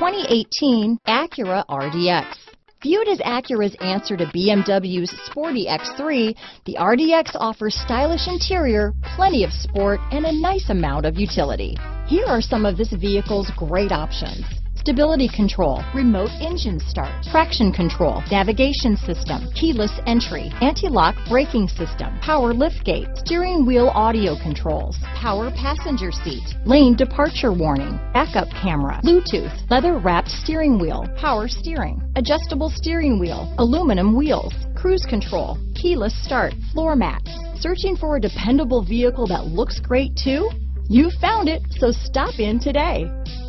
2018 Acura RDX. Viewed as Acura's answer to BMW's sporty X3, the RDX offers stylish interior, plenty of sport, and a nice amount of utility. Here are some of this vehicle's great options: stability control, remote engine start, traction control, navigation system, keyless entry, anti-lock braking system, power liftgate, steering wheel audio controls, power passenger seat, lane departure warning, backup camera, Bluetooth, leather-wrapped steering wheel, power steering, adjustable steering wheel, aluminum wheels, cruise control, keyless start, floor mats. Searching for a dependable vehicle that looks great too? You found it, so stop in today.